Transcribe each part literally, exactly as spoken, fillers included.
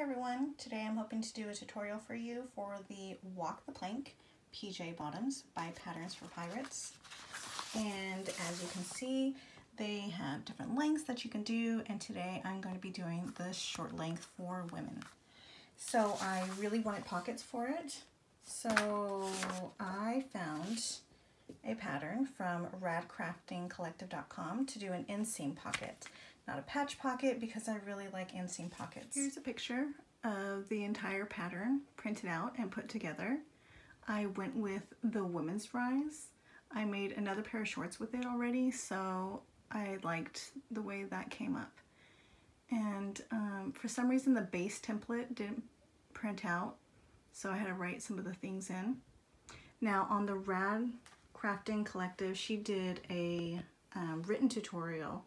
everyone, today I'm hoping to do a tutorial for you for the Walk the Plank P J Bottoms by Patterns for Pirates. And as you can see, they have different lengths that you can do, and today I'm going to be doing the short length for women. So I really wanted pockets for it, so I found a pattern from Rad Crafting Collective dot com to do an inseam pocket. Not a patch pocket because I really like inseam pockets. Here's a picture of the entire pattern printed out and put together. I went with the women's rise. I made another pair of shorts with it already, so I liked the way that came up. And um, for some reason the base template didn't print out, so I had to write some of the things in. Now on the Rad Crafting Collective, she did a um, written tutorial,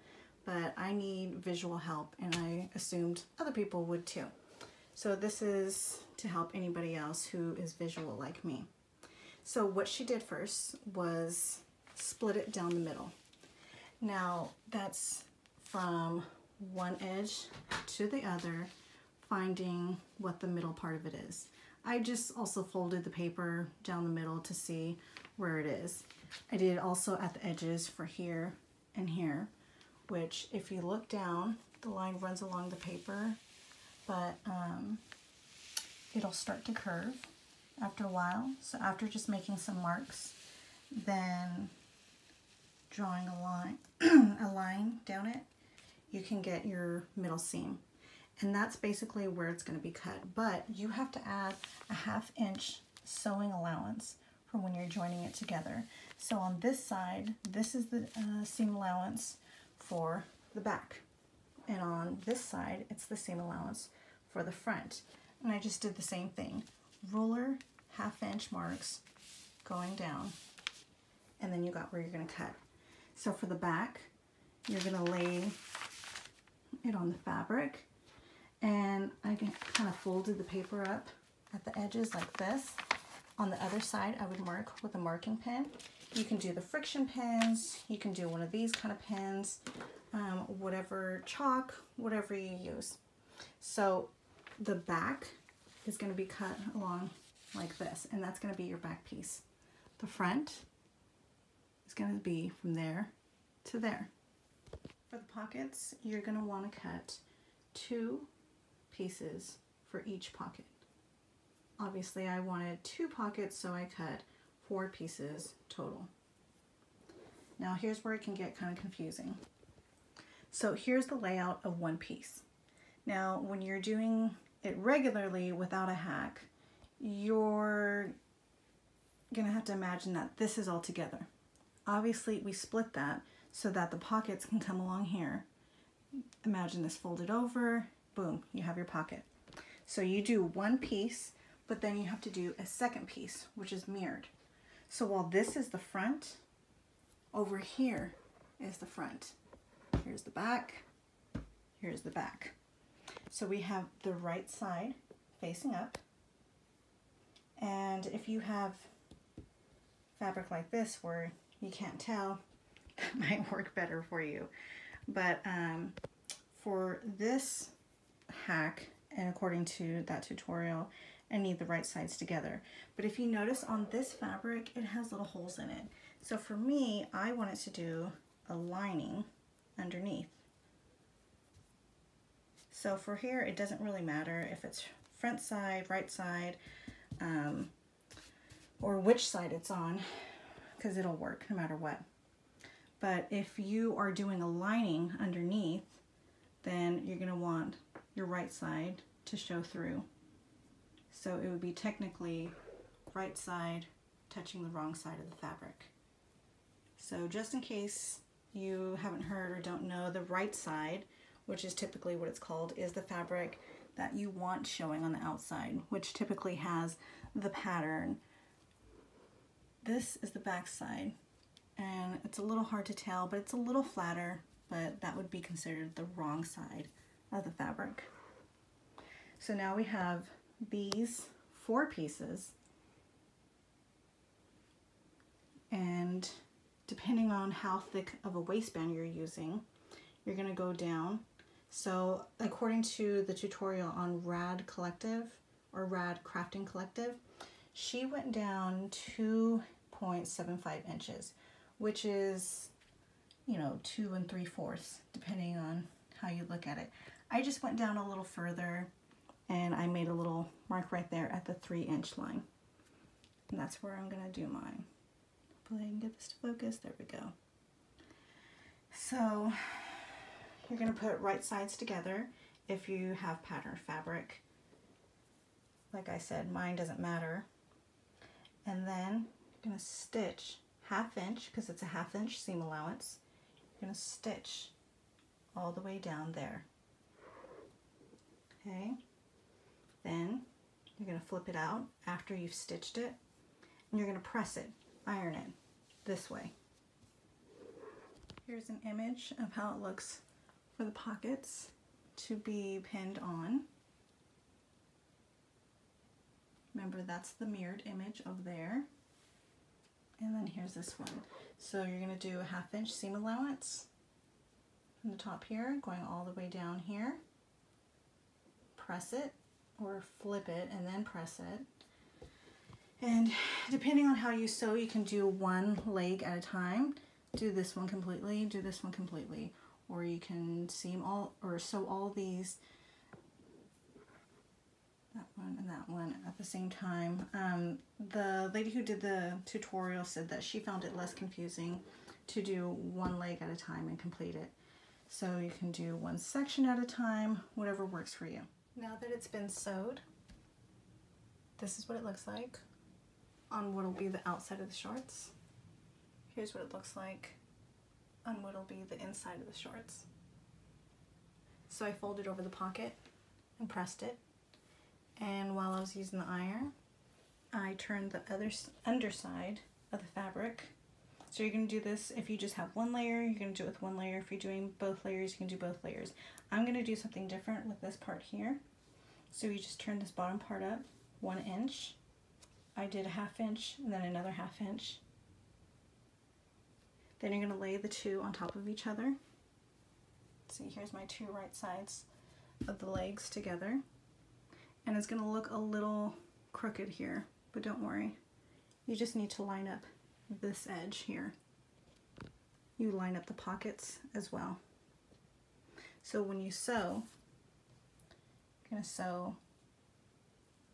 but I need visual help and I assumed other people would too. So this is to help anybody else who is visual like me. So what she did first was split it down the middle. Now that's from one edge to the other, finding what the middle part of it is. I just also folded the paper down the middle to see where it is. I did also at the edges for here and here, which if you look down, the line runs along the paper, but um, it'll start to curve after a while. So after just making some marks, then drawing a line, a line down it, you can get your middle seam. And that's basically where it's going to be cut, but you have to add a half inch sewing allowance for when you're joining it together. So on this side, this is the uh, seam allowance for the back, and on this side it's the seam allowance for the front. And I just did the same thing, ruler half inch marks going down, and then you got where you're going to cut. So for the back, you're going to lay it on the fabric, and I kind of folded the paper up at the edges like this. On the other side, I would mark with a marking pen. You can do the friction pens, you can do one of these kind of pens, um, whatever chalk, whatever you use. So the back is going to be cut along like this, and that's going to be your back piece. The front is going to be from there to there. For the pockets, you're going to want to cut two pieces for each pocket. Obviously I wanted two pockets, so I cut four pieces total. Now here's where it can get kind of confusing. So here's the layout of one piece. Now when you're doing it regularly without a hack, you're gonna have to imagine that this is all together. Obviously we split that so that the pockets can come along here. Imagine this folded over, boom, you have your pocket. So you do one piece, but then you have to do a second piece, which is mirrored. So while this is the front, over here is the front. Here's the back, here's the back. So we have the right side facing up. And if you have fabric like this where you can't tell, that might work better for you. But um, for this hack, and according to that tutorial, I need the right sides together. But if you notice on this fabric, it has little holes in it. So for me, I wanted to do a lining underneath. So for here, it doesn't really matter if it's front side, right side, um, or which side it's on, because it'll work no matter what. But if you are doing a lining underneath, then you're gonna want your right side to show through. So it would be technically right side touching the wrong side of the fabric. So just in case you haven't heard or don't know, the right side, which is typically what it's called, is the fabric that you want showing on the outside, which typically has the pattern. This is the back side, and it's a little hard to tell, but it's a little flatter, but that would be considered the wrong side of the fabric. So now we have these four pieces, and depending on how thick of a waistband you're using, you're going to go down. So according to the tutorial on Rad Collective or Rad Crafting Collective, she went down two point seven five inches, which is, you know, two and three fourths, depending on how you look at it. I just went down a little further and I made a little mark right there at the three inch line. And that's where I'm gonna do mine. Hopefully I can get this to focus, there we go. So you're gonna put right sides together if you have patterned fabric. Like I said, mine doesn't matter. And then you're gonna stitch half inch, because it's a half inch seam allowance. You're gonna stitch all the way down there. Okay, then you're gonna flip it out after you've stitched it, and you're gonna press it, iron it this way. Here's an image of how it looks for the pockets to be pinned on. Remember, that's the mirrored image over there. And then here's this one. So you're gonna do a half inch seam allowance from the top here, going all the way down here. Press it or flip it and then press it. And depending on how you sew, you can do one leg at a time. Do this one completely, do this one completely. Or you can seam all or sew all these, that one and that one at the same time. Um, the lady who did the tutorial said that she found it less confusing to do one leg at a time and complete it. So you can do one section at a time, whatever works for you. Now that it's been sewed, this is what it looks like on what will be the outside of the shorts. Here's what it looks like on what will be the inside of the shorts. So I folded over the pocket and pressed it. And while I was using the iron, I turned the other underside of the fabric. So you're gonna do this if you just have one layer, you're gonna do it with one layer. If you're doing both layers, you can do both layers. I'm gonna do something different with this part here. So you just turn this bottom part up one inch. I did a half inch and then another half inch. Then you're gonna lay the two on top of each other. See, here's my two right sides of the legs together. And it's gonna look a little crooked here, but don't worry. You just need to line up this edge here. You line up the pockets as well. So when you sew, you're gonna sew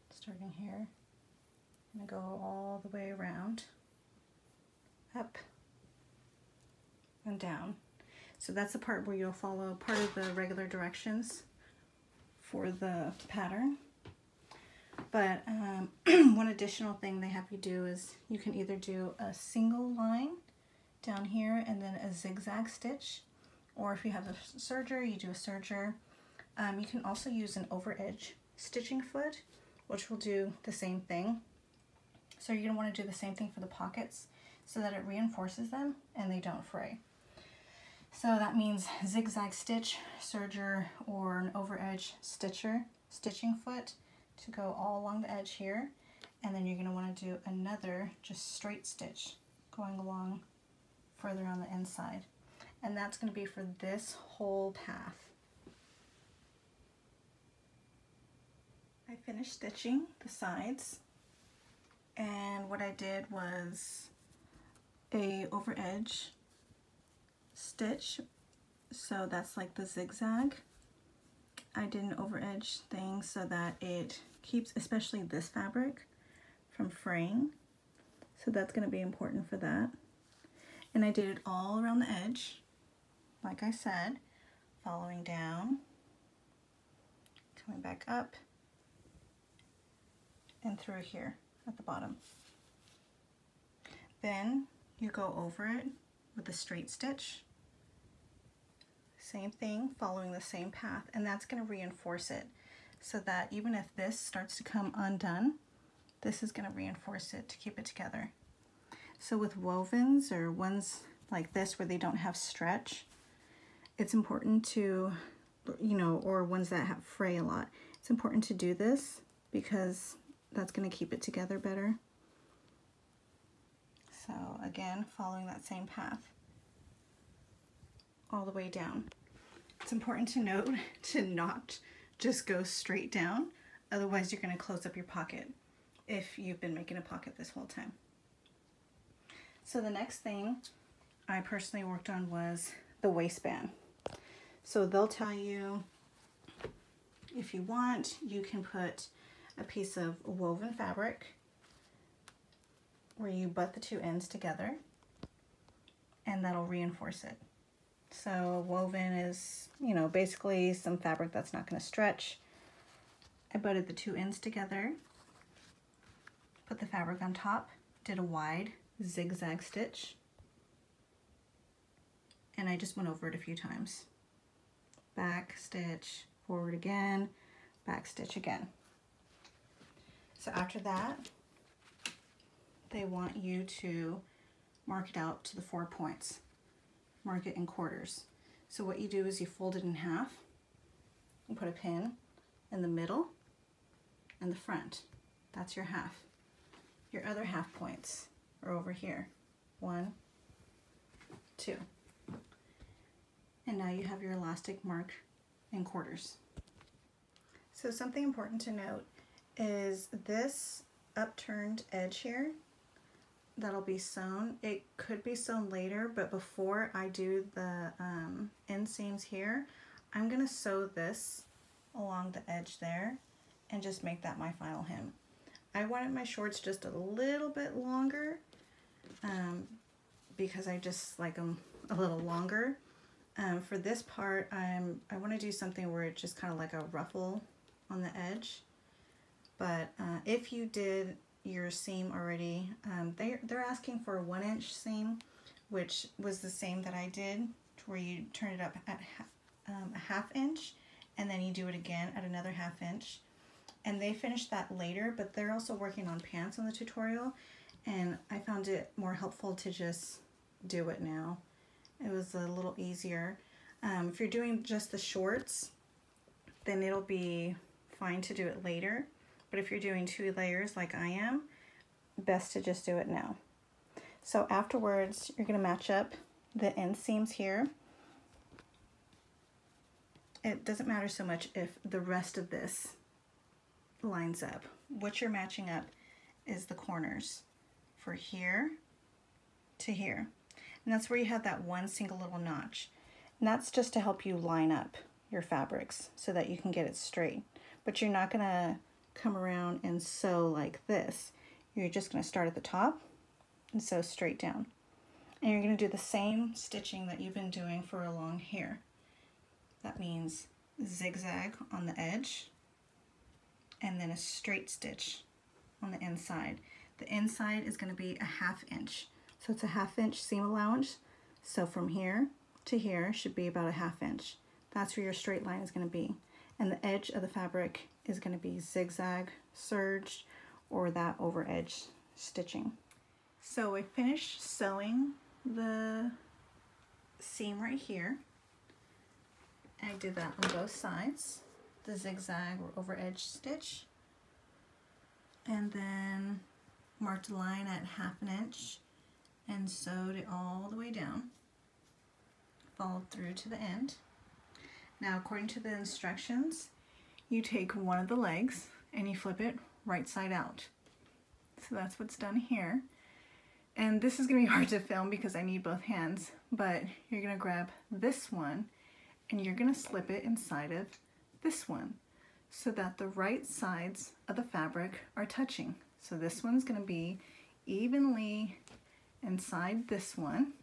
starting here. I'm gonna go all the way around, up, and down. So that's the part where you'll follow part of the regular directions for the pattern. But um, one additional thing they have you do is you can either do a single line down here and then a zigzag stitch, or if you have a serger, you do a serger. Um, you can also use an over edge stitching foot, which will do the same thing. So you're gonna wanna do the same thing for the pockets so that it reinforces them and they don't fray. So that means zigzag stitch, serger, or an over edge stitcher, stitching foot to go all along the edge here. And then you're gonna wanna do another just straight stitch going along further on the inside. And that's gonna be for this whole path. I finished stitching the sides. And what I did was a over edge stitch, so that's like the zigzag. I did an over edge thing so that it keeps especially this fabric from fraying, so that's going to be important for that. And I did it all around the edge, like I said, following down, coming back up, and through here at the bottom. Then you go over it with a straight stitch, same thing, following the same path, and that's going to reinforce it so that even if this starts to come undone, this is going to reinforce it to keep it together. So with wovens or ones like this where they don't have stretch, it's important to, you know, or ones that have fray a lot, it's important to do this because that's going to keep it together better. So again, following that same path all the way down. It's important to note to not just go straight down, otherwise you're going to close up your pocket if you've been making a pocket this whole time. So the next thing I personally worked on was the waistband. So they'll tell you, if you want, you can put a piece of woven fabric where you butt the two ends together, and that'll reinforce it. So woven is, you know, basically some fabric that's not going to stretch. I butted the two ends together, put the fabric on top, did a wide zigzag stitch, and I just went over it a few times. Back stitch, forward again, back stitch again. So after that, they want you to mark it out to the four points. Mark it in quarters. So what you do is you fold it in half and put a pin in the middle and the front. That's your half. Your other half points are over here. One, two. And now you have your elastic mark in quarters. So something important to note is this upturned edge here that'll be sewn. It could be sewn later, but before I do the um, inseams here, I'm gonna sew this along the edge there and just make that my final hem. I wanted my shorts just a little bit longer um, because I just like them a little longer. Um, for this part, I'm I want to do something where it's just kind of like a ruffle on the edge. But uh, if you did your seam already, um, they're, they're asking for a one inch seam, which was the same that I did, where you turn it up at ha um, a half inch, and then you do it again at another half inch. And they finished that later, but they're also working on pants in the tutorial, and I found it more helpful to just do it now. It was a little easier. Um, if you're doing just the shorts, then it'll be fine to do it later. But if you're doing two layers like I am, best to just do it now. So afterwards, you're gonna match up the inseams here. It doesn't matter so much if the rest of this lines up. What you're matching up is the corners for here to here. And that's where you have that one single little notch. And that's just to help you line up your fabrics so that you can get it straight. But you're not gonna come around and sew like this. You're just going to start at the top and sew straight down. And you're going to do the same stitching that you've been doing for along here. That means zigzag on the edge and then a straight stitch on the inside. The inside is going to be a half inch. So it's a half inch seam allowance. So from here to here should be about a half inch. That's where your straight line is going to be. And the edge of the fabric is going to be zigzag, serged, or that over edge stitching. So I finished sewing the seam right here. I did that on both sides, the zigzag or over edge stitch, and then marked a line at half an inch and sewed it all the way down, followed through to the end. Now, according to the instructions, you take one of the legs and you flip it right side out. So that's what's done here. And this is gonna be hard to film because I need both hands, but you're gonna grab this one and you're gonna slip it inside of this one so that the right sides of the fabric are touching. So this one's gonna be evenly inside this one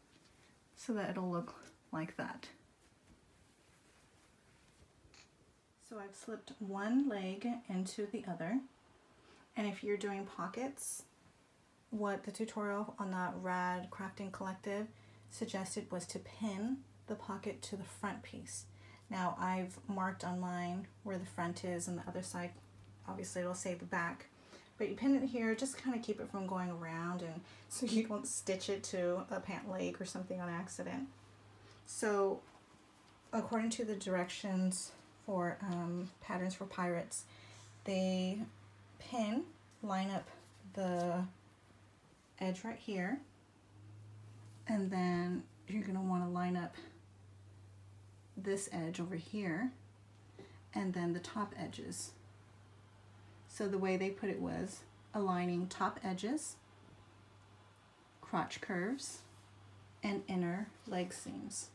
so that it'll look like that. So I've slipped one leg into the other, and if you're doing pockets, what the tutorial on that Rad Crafting Collective suggested was to pin the pocket to the front piece. Now I've marked on mine where the front is, and the other side, obviously it'll say the back, but you pin it here just kind of keep it from going around and so you don't stitch it to a pant leg or something on accident. So according to the directions for um, Patterns for Pirates, they pin, line up the edge right here, and then you're gonna wanna line up this edge over here and then the top edges. So the way they put it was aligning top edges, crotch curves, and inner leg seams.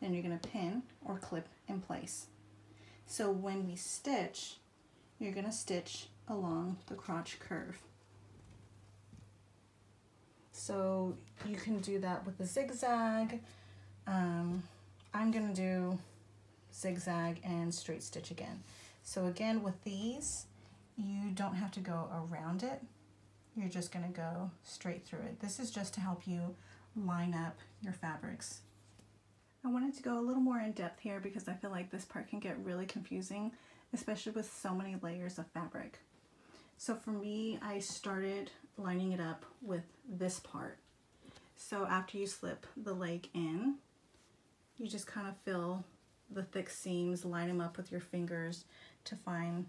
Then you're going to pin or clip in place. So when we stitch, you're going to stitch along the crotch curve. So you can do that with a zigzag. Um, I'm going to do zigzag and straight stitch again. So again, with these, you don't have to go around it. You're just going to go straight through it. This is just to help you line up your fabrics. I wanted to go a little more in depth here because I feel like this part can get really confusing, especially with so many layers of fabric. So for me, I started lining it up with this part. So after you slip the leg in, you just kind of fill the thick seams, line them up with your fingers to find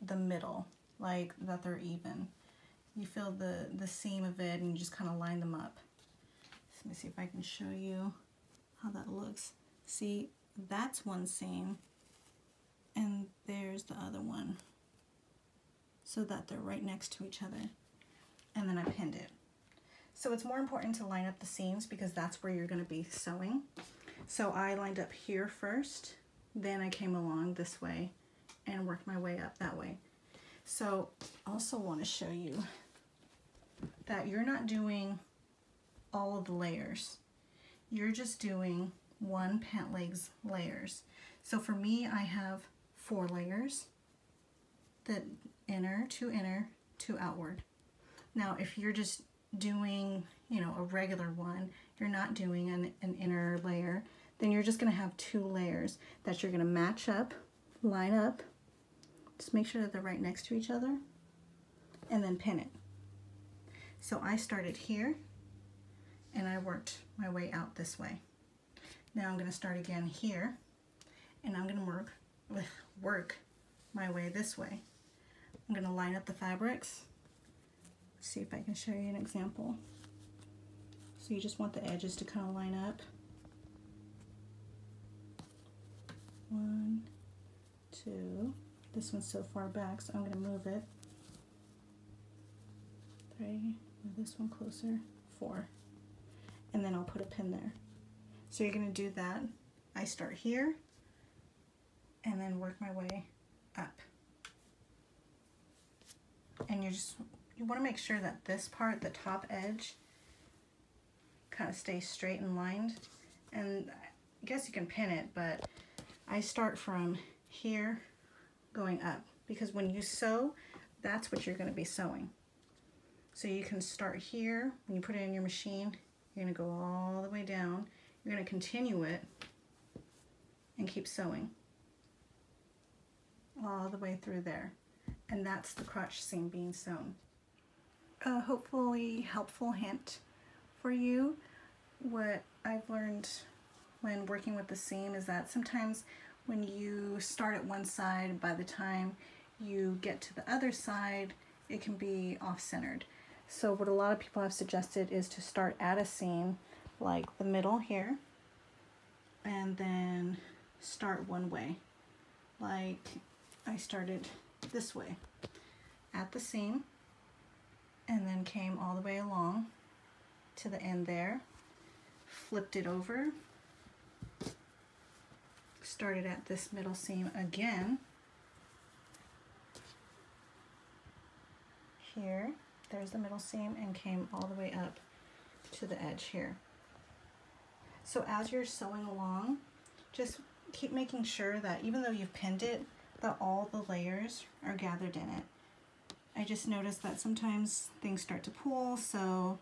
the middle, like that they're even. You fill the, the seam of it and you just kind of line them up. Let me see if I can show you how that looks. See, that's one seam and there's the other one, so that they're right next to each other. And then I pinned it. So it's more important to line up the seams because that's where you're going to be sewing. So I lined up here first, then I came along this way and worked my way up that way. So I also want to show you that you're not doing all of the layers. You're just doing one pant leg's layers. So for me, I have four layers, the inner, two inner, two outward. Now, if you're just doing, you know, a regular one, you're not doing an, an inner layer, then you're just gonna have two layers that you're gonna match up, line up, just make sure that they're right next to each other, and then pin it. So I started here, and I worked my way out this way. Now I'm going to start again here, and I'm going to work, work my way this way. I'm going to line up the fabrics. See if I can show you an example. So you just want the edges to kind of line up. One, two. This one's so far back, so I'm going to move it. Three, move this one closer. Four. And then I'll put a pin there. So you're gonna do that. I start here and then work my way up. And you just, you wanna make sure that this part, the top edge, kind of stays straight and lined. And I guess you can pin it, but I start from here going up because when you sew, that's what you're gonna be sewing. So you can start here, when you put it in your machine, you're going to go all the way down. You're going to continue it and keep sewing all the way through there. And that's the crotch seam being sewn. A hopefully helpful hint for you. What I've learned when working with the seam is that sometimes when you start at one side, by the time you get to the other side, it can be off-centered. So what a lot of people have suggested is to start at a seam like the middle here and then start one way. Like I started this way at the seam and then came all the way along to the end there, flipped it over, started at this middle seam again here. There's the middle seam and came all the way up to the edge here. So as you're sewing along, just keep making sure that even though you've pinned it, that all the layers are gathered in it. I just noticed that sometimes things start to pull, so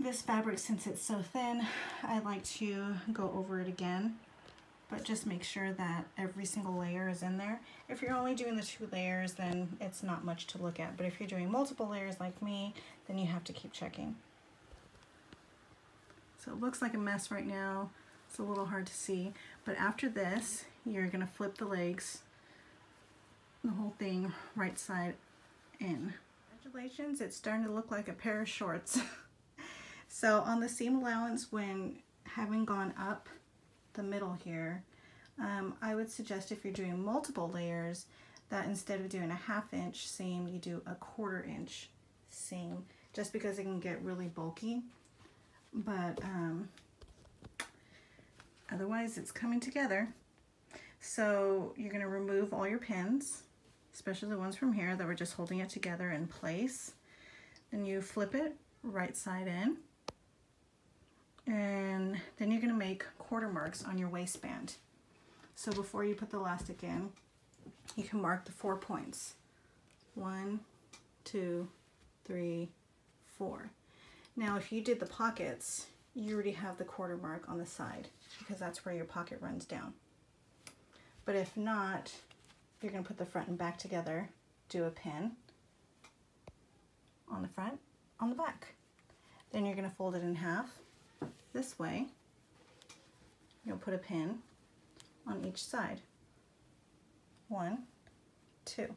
this fabric, since it's so thin, I like to go over it again, but just make sure that every single layer is in there. If you're only doing the two layers, then it's not much to look at. But if you're doing multiple layers like me, then you have to keep checking. So it looks like a mess right now. It's a little hard to see. But after this, you're gonna flip the legs, the whole thing right side in. Congratulations, it's starting to look like a pair of shorts. So on the seam allowance, when having gone up the middle here, um, I would suggest if you're doing multiple layers that instead of doing a half inch seam, you do a quarter inch seam, just because it can get really bulky. But um, otherwise it's coming together. So you're going to remove all your pins, especially the ones from here that were just holding it together in place. Then you flip it right side in, and then you're going to make quarter marks on your waistband. So before you put the elastic in, you can mark the four points. One, two, three, four. Now if you did the pockets, you already have the quarter mark on the side because that's where your pocket runs down. But if not, you're going to put the front and back together, do a pin on the front, on the back. Then you're going to fold it in half this way. You'll put a pin on each side. One, two.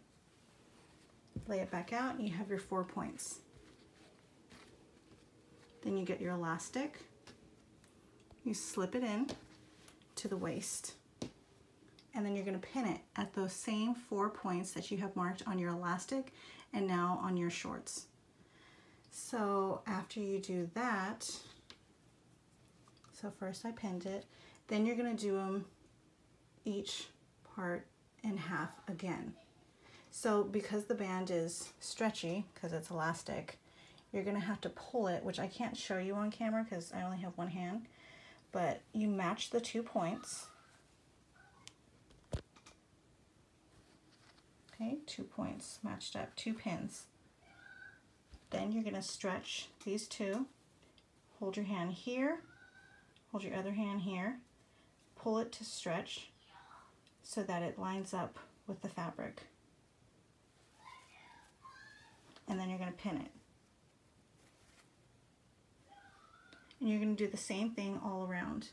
Lay it back out, and you have your four points. Then you get your elastic, you slip it in to the waist, and then you're going to pin it at those same four points that you have marked on your elastic and now on your shorts. So after you do that, so first I pinned it, then you're going to do them each part in half again. So because the band is stretchy, because it's elastic, you're going to have to pull it, which I can't show you on camera because I only have one hand, but you match the two points. Okay, two points matched up, two pins. Then you're going to stretch these two, hold your hand here, hold your other hand here, pull it to stretch so that it lines up with the fabric. And then you're going to pin it. And you're going to do the same thing all around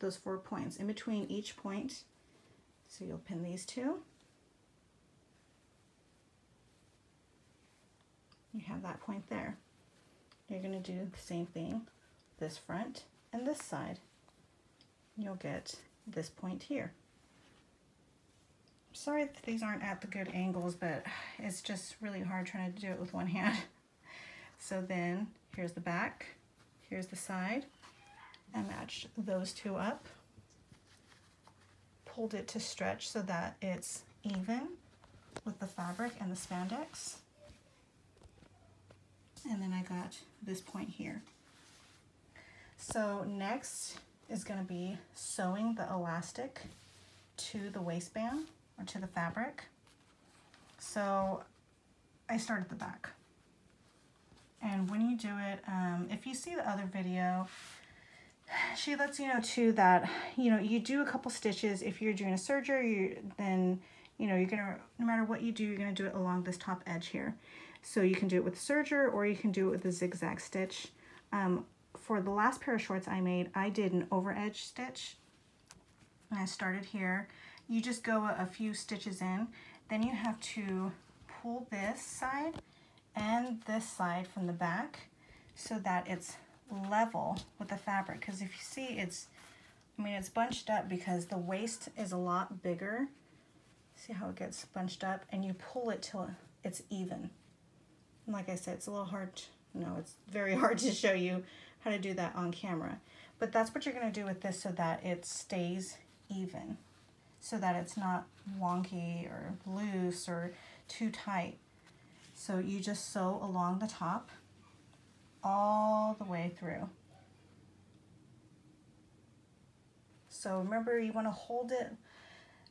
those four points, in between each point. So you'll pin these two. You have that point there. You're going to do the same thing this front and this side. You'll get this point here. Sorry that these aren't at the good angles, but it's just really hard trying to do it with one hand. So then here's the back. Here's the side. I matched those two up, pulled it to stretch so that it's even with the fabric and the spandex. And then I got this point here. So next is going to be sewing the elastic to the waistband or to the fabric. So I start at the back. And when you do it, um, if you see the other video, she lets you know too that, you know, you do a couple stitches. If you're doing a serger, you then, you know, you're gonna, no matter what you do, you're gonna do it along this top edge here. So you can do it with serger or you can do it with a zigzag stitch. Um, for the last pair of shorts I made, I did an over edge stitch. And I started here. You just go a, a few stitches in. Then you have to pull this side and this side from the back so that it's level with the fabric, because if you see, it's I mean it's bunched up because the waist is a lot bigger. See how it gets bunched up, and you pull it till it's even. And like I said, it's a little hard to, no it's very hard to show you how to do that on camera, but that's what you're going to do with this so that it stays even, so that it's not wonky or loose or too tight. So you just sew along the top all the way through. So remember, you want to hold it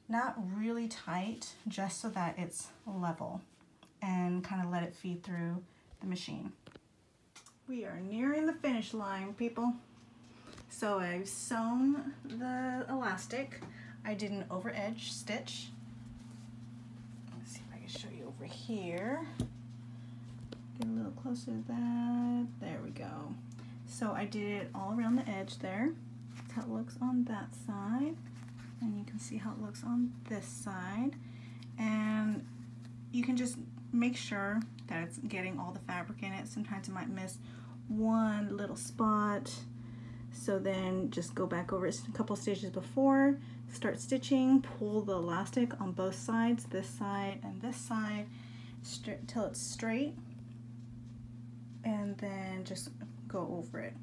not really tight, just so that it's level and kind of let it feed through the machine. We are nearing the finish line, people. So I've sewn the elastic. I did an over edge stitch. Let's see if I can show you over here. Get a little closer to that. There we go. So I did it all around the edge there. That's how it looks on that side. And you can see how it looks on this side. And you can just make sure that it's getting all the fabric in it. Sometimes it might miss one little spot. So then just go back over a couple stitches before, start stitching, pull the elastic on both sides, this side and this side, till it's straight, and then just go over it.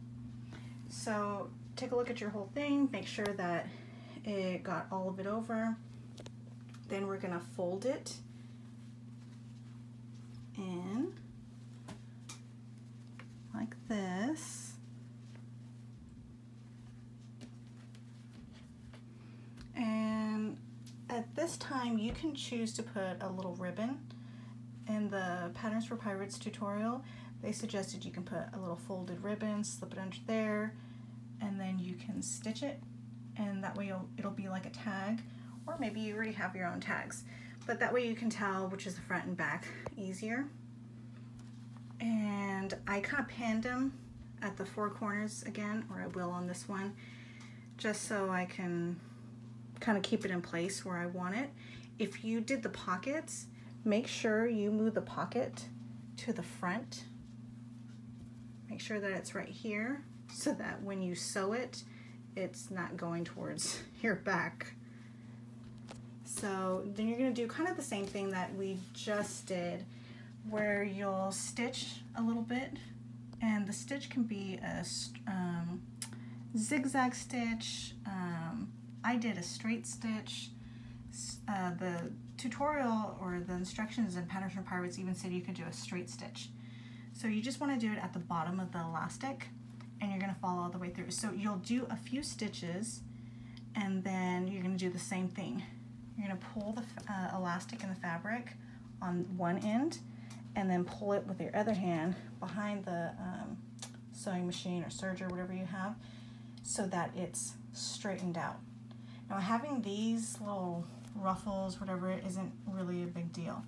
So take a look at your whole thing, make sure that it got all of it over. Then we're gonna fold it in like this. And at this time you can choose to put a little ribbon. In the Patterns for Pirates tutorial, they suggested you can put a little folded ribbon, slip it under there, and then you can stitch it, and that way you'll, it'll be like a tag, or maybe you already have your own tags, but that way you can tell which is the front and back easier. And I kind of pinned them at the four corners again, or I will on this one, just so I can kind of keep it in place where I want it. If you did the pockets, make sure you move the pocket to the front. Make sure that it's right here so that when you sew it, it's not going towards your back. So then you're gonna do kind of the same thing that we just did, where you'll stitch a little bit, and the stitch can be a um, zigzag stitch. Um, I did a straight stitch. Uh, the tutorial or the instructions in Patterns for Pirates even said you can do a straight stitch. So you just want to do it at the bottom of the elastic, and you're going to follow all the way through. So you'll do a few stitches, and then you're going to do the same thing. You're going to pull the uh, elastic and the fabric on one end, and then pull it with your other hand behind the um, sewing machine or serger, whatever you have, so that it's straightened out. Now, having these little ruffles, whatever, it isn't really a big deal,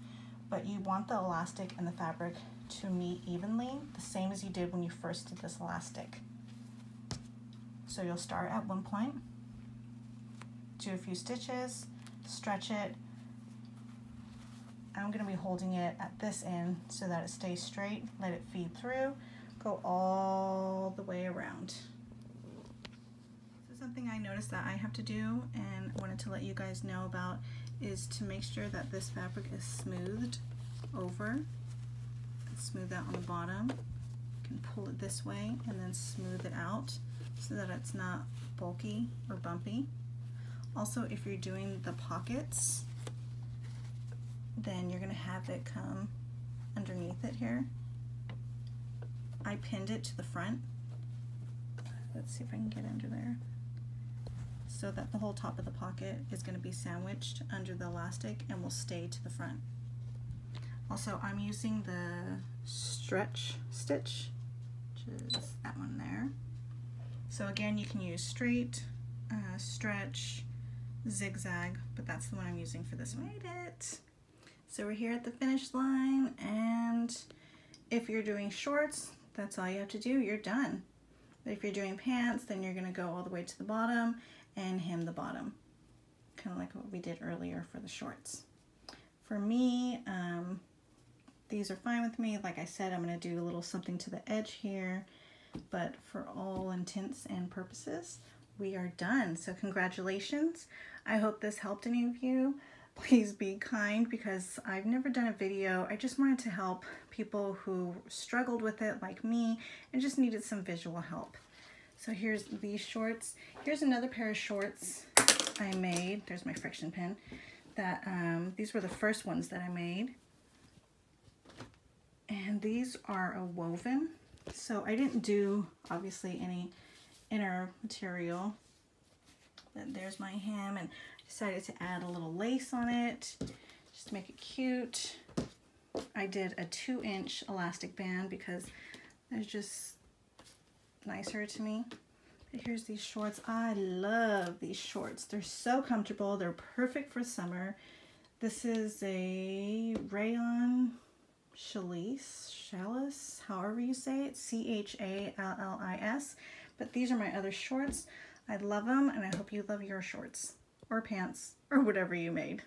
but you want the elastic and the fabric to meet evenly, the same as you did when you first did this elastic. So you'll start at one point, do a few stitches, stretch it. I'm going to be holding it at this end so that it stays straight, let it feed through, go all the way around. Something I noticed that I have to do and wanted to let you guys know about is to make sure that this fabric is smoothed over. Smooth out on the bottom. You can pull it this way and then smooth it out so that it's not bulky or bumpy. Also, if you're doing the pockets, then you're going to have it come underneath it here. I pinned it to the front. Let's see if I can get under there. So that the whole top of the pocket is going to be sandwiched under the elastic and will stay to the front. Also, I'm using the stretch stitch, which is that one there. So again, you can use straight, uh, stretch, zigzag, but that's the one I'm using for this one. Made it! So we're here at the finish line, and if you're doing shorts, that's all you have to do, you're done. But if you're doing pants, then you're going to go all the way to the bottom and hem the bottom, kind of like what we did earlier for the shorts. For me, um, these are fine with me. Like I said, I'm going to do a little something to the edge here, but for all intents and purposes, we are done. So congratulations. I hope this helped any of you. Please be kind, because I've never done a video. I just wanted to help people who struggled with it like me and just needed some visual help. So here's these shorts. Here's another pair of shorts I made. There's my friction pin. That um, these were the first ones that I made. And these are a woven. So I didn't do, obviously, any inner material. Then there's my hem, and I decided to add a little lace on it just to make it cute. I did a two inch elastic band because there's just nicer to me. But here's these shorts. I love these shorts. They're so comfortable. They're perfect for summer. This is a rayon chalice, chalice, however you say it, C H A L L I S. But these are my other shorts. I love them, and I hope you love your shorts or pants or whatever you made.